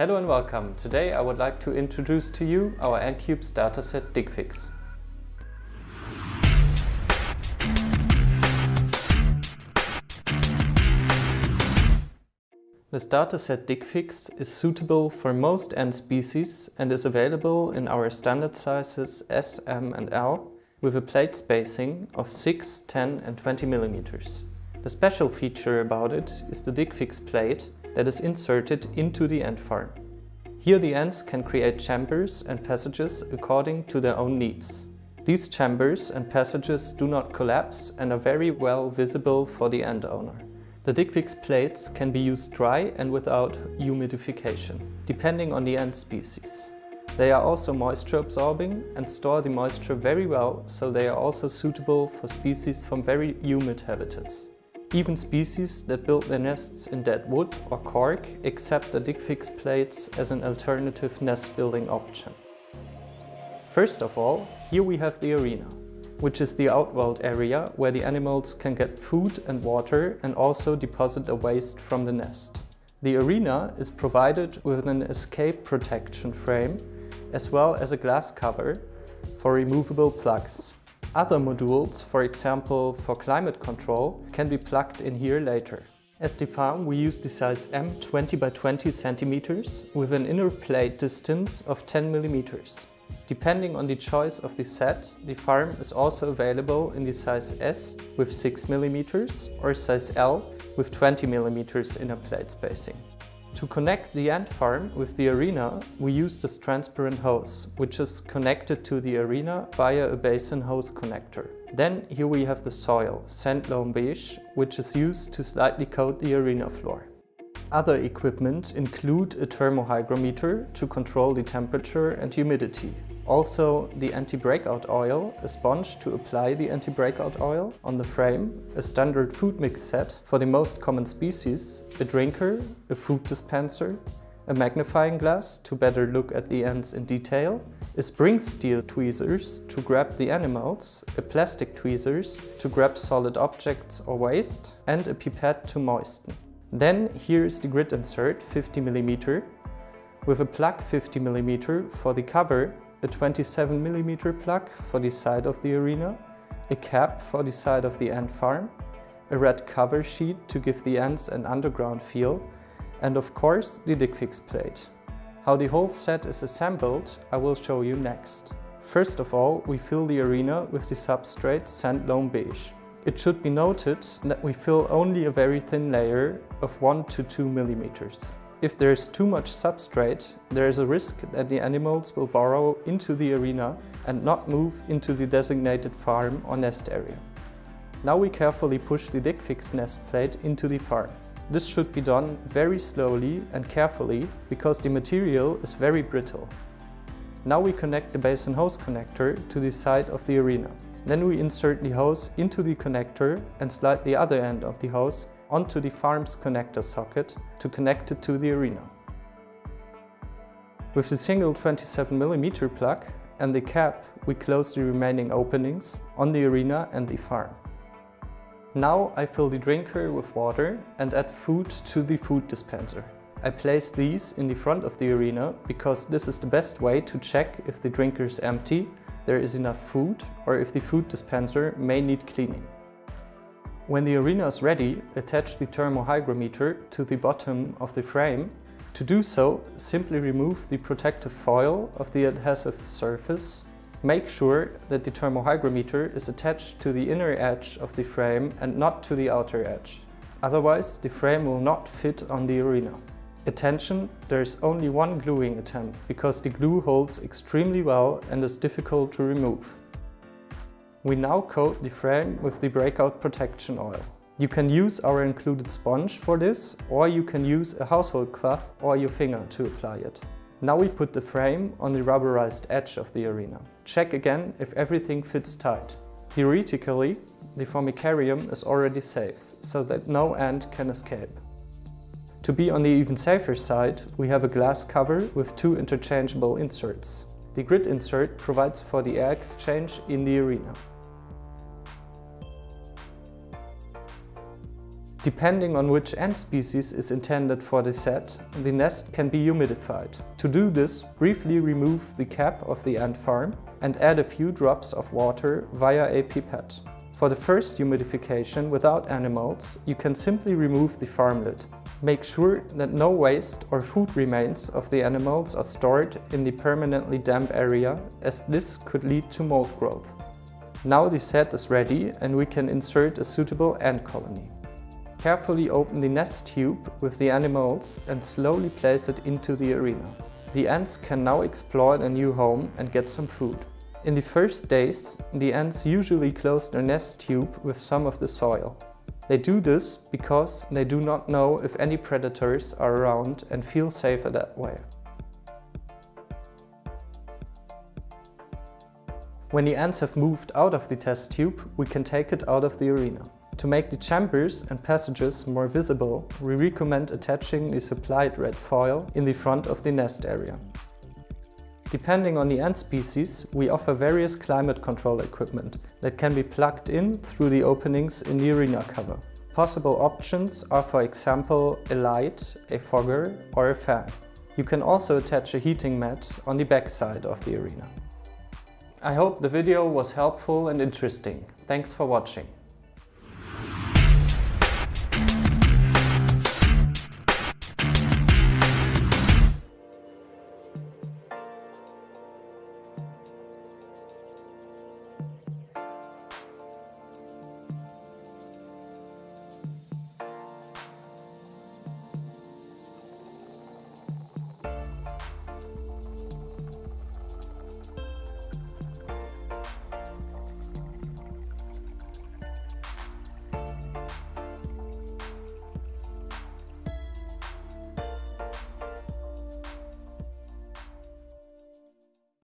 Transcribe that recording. Hello and welcome. Today I would like to introduce to you our Antcube's dataset DigFix. This dataset DigFix is suitable for most ant species and is available in our standard sizes S, M and L with a plate spacing of 6, 10 and 20 millimeters. The special feature about it is the DigFix plate that is inserted into the ant farm. Here the ants can create chambers and passages according to their own needs. These chambers and passages do not collapse and are very well visible for the ant owner. The DigFix plates can be used dry and without humidification, depending on the ant species. They are also moisture absorbing and store the moisture very well, so they are also suitable for species from very humid habitats. Even species that build their nests in dead wood or cork accept the DigFix plates as an alternative nest building option. First of all, here we have the arena, which is the outworld area where the animals can get food and water and also deposit their waste from the nest. The arena is provided with an escape protection frame as well as a glass cover for removable plugs. Other modules, for example for climate control, can be plugged in here later. As the farm, we use the size M 20 by 20 centimeters with an inner plate distance of 10 millimeters. Depending on the choice of the set, the farm is also available in the size S with 6 millimeters or size L with 20 millimeters inner plate spacing. To connect the ant farm with the arena, we use this transparent hose, which is connected to the arena via a basin hose connector. Then here we have the soil, sand loam beige, which is used to slightly coat the arena floor. Other equipment include a thermohygrometer to control the temperature and humidity. Also the anti-breakout oil, a sponge to apply the anti-breakout oil on the frame, a standard food mix set for the most common species, a drinker, a food dispenser, a magnifying glass to better look at the ants in detail, a spring steel tweezers to grab the animals, a plastic tweezers to grab solid objects or waste, and a pipette to moisten. Then here is the grid insert 50 mm with a plug 50 mm for the cover, a 27 mm plug for the side of the arena, a cap for the side of the ant farm, a red cover sheet to give the ants an underground feel, and of course the DigFix plate. How the whole set is assembled I will show you next. First of all, we fill the arena with the substrate sand loam beige. It should be noted that we fill only a very thin layer of 1 to 2 millimeters. If there is too much substrate, there is a risk that the animals will burrow into the arena and not move into the designated farm or nest area. Now we carefully push the DigFix nest plate into the farm. This should be done very slowly and carefully because the material is very brittle. Now we connect the basin hose connector to the side of the arena. Then we insert the hose into the connector and slide the other end of the hose onto the farm's connector socket to connect it to the arena. With the single 27 mm plug and the cap, we close the remaining openings on the arena and the farm. Now I fill the drinker with water and add food to the food dispenser. I place these in the front of the arena because this is the best way to check if the drinker is empty, there is enough food, or if the food dispenser may need cleaning. When the arena is ready, attach the thermohygrometer to the bottom of the frame. To do so, simply remove the protective foil of the adhesive surface. Make sure that the thermohygrometer is attached to the inner edge of the frame and not to the outer edge. Otherwise, the frame will not fit on the arena. Attention, there is only one gluing attempt because the glue holds extremely well and is difficult to remove. We now coat the frame with the breakout protection oil. You can use our included sponge for this, or you can use a household cloth or your finger to apply it. Now we put the frame on the rubberized edge of the arena. Check again if everything fits tight. Theoretically, the Formicarium is already safe, so that no ant can escape. To be on the even safer side, we have a glass cover with two interchangeable inserts. The grid insert provides for the air exchange in the arena. Depending on which ant species is intended for the set, the nest can be humidified. To do this, briefly remove the cap of the ant farm and add a few drops of water via a pipette. For the first humidification without animals, you can simply remove the farmlet. Make sure that no waste or food remains of the animals are stored in the permanently damp area, as this could lead to mold growth. Now the set is ready and we can insert a suitable ant colony. Carefully open the nest tube with the animals and slowly place it into the arena. The ants can now explore their new home and get some food. In the first days, the ants usually close their nest tube with some of the soil. They do this because they do not know if any predators are around and feel safer that way. When the ants have moved out of the test tube, we can take it out of the arena. To make the chambers and passages more visible, we recommend attaching the supplied red foil in the front of the nest area. Depending on the ant species, we offer various climate control equipment that can be plugged in through the openings in the arena cover. Possible options are, for example, a light, a fogger, or a fan. You can also attach a heating mat on the backside of the arena. I hope the video was helpful and interesting. Thanks for watching.